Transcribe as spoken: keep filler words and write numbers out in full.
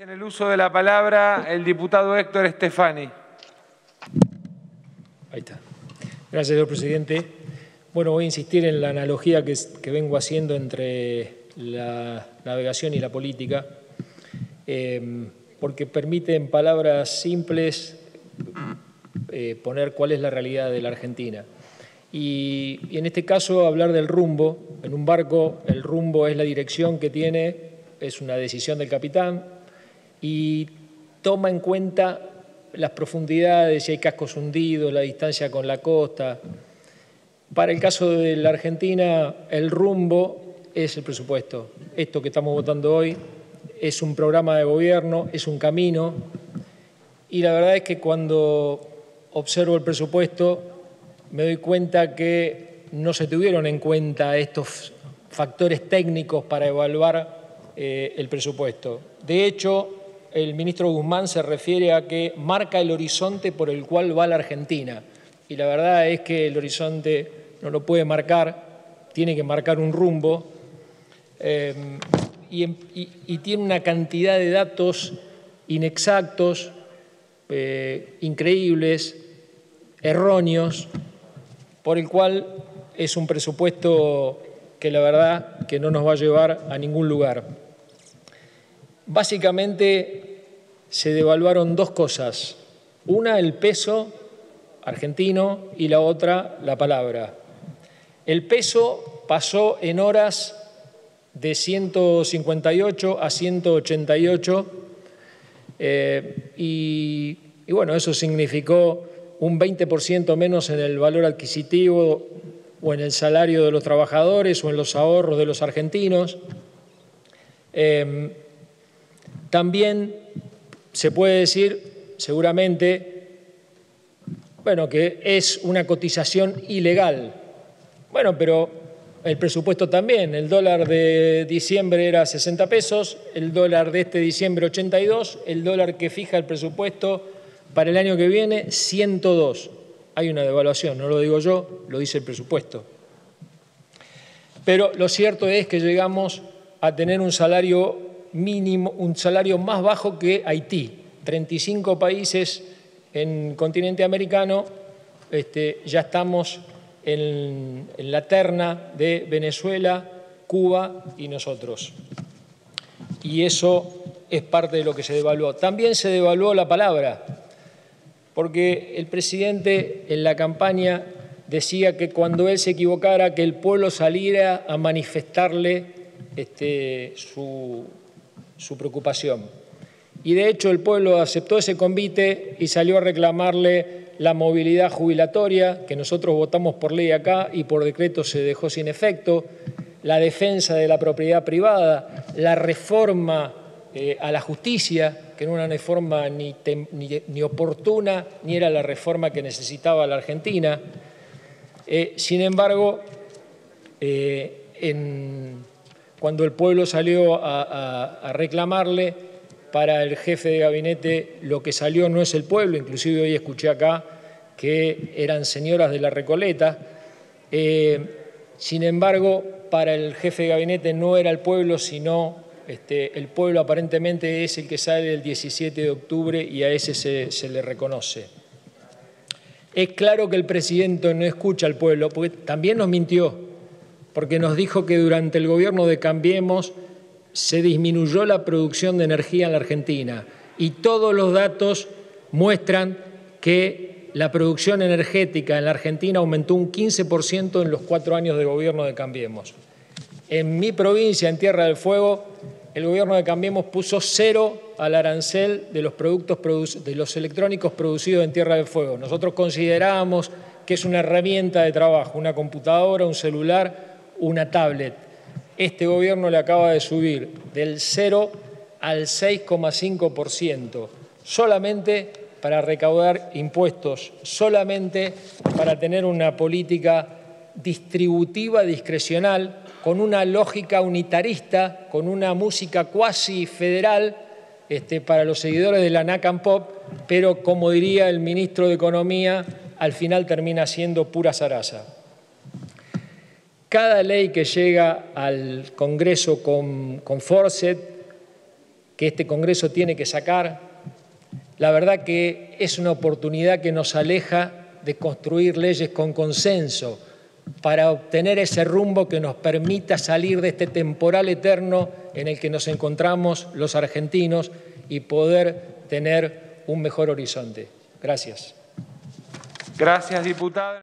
En el uso de la palabra, el diputado Héctor Stefani. Ahí está. Gracias, señor presidente. Bueno, voy a insistir en la analogía que, que vengo haciendo entre la navegación y la política, eh, porque permite en palabras simples eh, poner cuál es la realidad de la Argentina. Y, y en este caso hablar del rumbo. En un barco el rumbo es la dirección que tiene, es una decisión del capitán y toma en cuenta las profundidades, si hay cascos hundidos, la distancia con la costa. Para el caso de la Argentina el rumbo es el presupuesto. Esto que estamos votando hoy es un programa de gobierno, es un camino, y la verdad es que cuando observo el presupuesto me doy cuenta que no se tuvieron en cuenta estos factores técnicos para evaluar eh, el presupuesto. De hecho, el ministro Guzmán se refiere a que marca el horizonte por el cual va la Argentina. Y la verdad es que el horizonte no lo puede marcar, tiene que marcar un rumbo. Eh, y, y, y tiene una cantidad de datos inexactos, eh, increíbles, erróneos, por el cual es un presupuesto que la verdad que no nos va a llevar a ningún lugar. Básicamente se devaluaron dos cosas, una el peso argentino y la otra la palabra. El peso pasó en horas de ciento cincuenta y ocho a ciento ochenta y ocho eh, y, y bueno, eso significó un veinte por ciento menos en el valor adquisitivo o en el salario de los trabajadores o en los ahorros de los argentinos. Eh, también se puede decir, seguramente, bueno, que es una cotización ilegal. Bueno, pero el presupuesto también, el dólar de diciembre era sesenta pesos, el dólar de este diciembre ochenta y dos, el dólar que fija el presupuesto para el año que viene, ciento dos. Hay una devaluación, no lo digo yo, lo dice el presupuesto. Pero lo cierto es que llegamos a tener un salario mínimo, un salario más bajo que Haití. treinta y cinco países en continente americano, este, ya estamos en, en la terna de Venezuela, Cuba y nosotros. Y eso es parte de lo que se devaluó. También se devaluó la palabra, porque el presidente en la campaña decía que cuando él se equivocara, que el pueblo saliera a manifestarle este, su, su preocupación. Y de hecho el pueblo aceptó ese convite y salió a reclamarle la movilidad jubilatoria, que nosotros votamos por ley acá y por decreto se dejó sin efecto, la defensa de la propiedad privada, la reforma Eh, a la justicia, que no era una reforma ni, tem, ni, ni oportuna, ni era la reforma que necesitaba la Argentina. Eh, sin embargo, eh, en, cuando el pueblo salió a, a, a reclamarle, para el jefe de gabinete lo que salió no es el pueblo, inclusive hoy escuché acá que eran señoras de la Recoleta. Eh, sin embargo, para el jefe de gabinete no era el pueblo, sino Este, el pueblo aparentemente es el que sale el diecisiete de octubre y a ese se, se le reconoce. Es claro que el presidente no escucha al pueblo, porque también nos mintió, porque nos dijo que durante el gobierno de Cambiemos se disminuyó la producción de energía en la Argentina y todos los datos muestran que la producción energética en la Argentina aumentó un quince por ciento en los cuatro años de gobierno de Cambiemos. En mi provincia, en Tierra del Fuego, el gobierno de Cambiemos puso cero al arancel de los productos produc- de los electrónicos producidos en Tierra del Fuego. Nosotros considerábamos que es una herramienta de trabajo, una computadora, un celular, una tablet. Este gobierno le acaba de subir del cero al seis coma cinco por ciento, solamente para recaudar impuestos, solamente para tener una política distributiva discrecional, con una lógica unitarista, con una música cuasi federal este, para los seguidores de la NACAMPOP, pero como diría el ministro de Economía, al final termina siendo pura zaraza. Cada ley que llega al Congreso con, con Forcet que este Congreso tiene que sacar. La verdad que es una oportunidad que nos aleja de construir leyes con consenso para obtener ese rumbo que nos permita salir de este temporal eterno en el que nos encontramos los argentinos y poder tener un mejor horizonte. Gracias. Gracias, diputado.